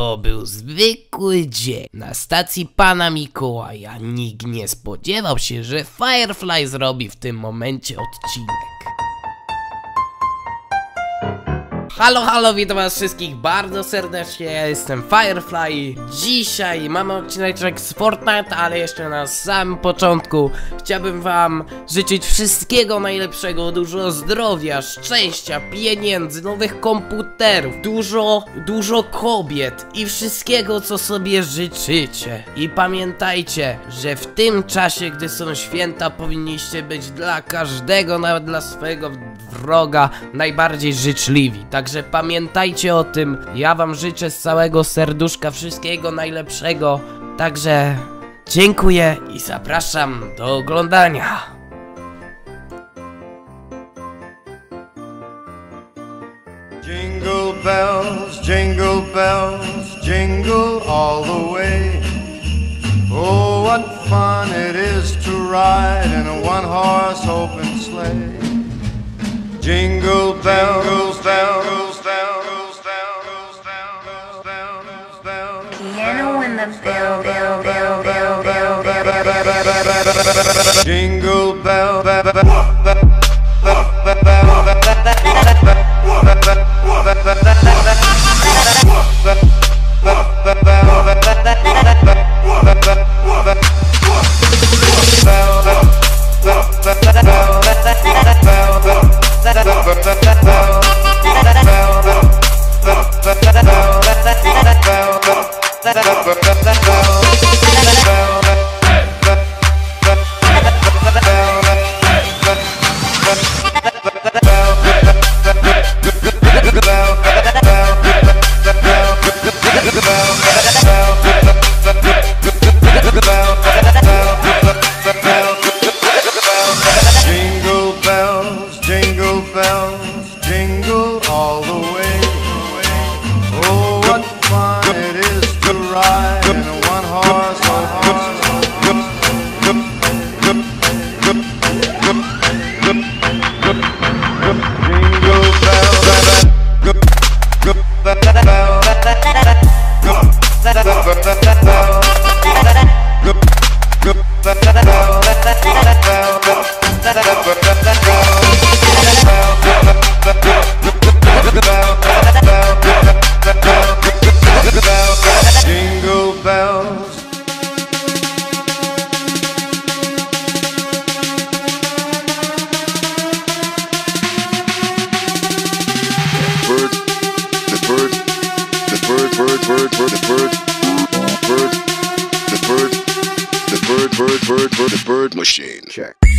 To był zwykły dzień na stacji pana Mikołaja. Nikt nie spodziewał się, że Firefly zrobi w tym momencie odcinek. Halo, halo, witam was wszystkich bardzo serdecznie, ja jestem Firefly. Dzisiaj mamy odcineczek z Fortnite, ale jeszcze na samym początku chciałbym wam życzyć wszystkiego najlepszego, dużo zdrowia, szczęścia, pieniędzy, nowych komputerów, dużo kobiet i wszystkiego, co sobie życzycie. I pamiętajcie, że w tym czasie, gdy są święta, powinniście być dla każdego, nawet dla swojego wroga, najbardziej życzliwi. Także pamiętajcie o tym. Ja wam życzę z całego serduszka wszystkiego najlepszego. Także dziękuję i zapraszam do oglądania. Jingle bells, jingle bells, jingle all the way. Oh, what fun it is to ride in a one-horse open sleigh. Jingle bells, bells, bells, bells, bells, bells, bells, bells. Piano in the bell, bell, bell, bell, bell, bell. Jingle bell, bell, bell, the bird machine. Check.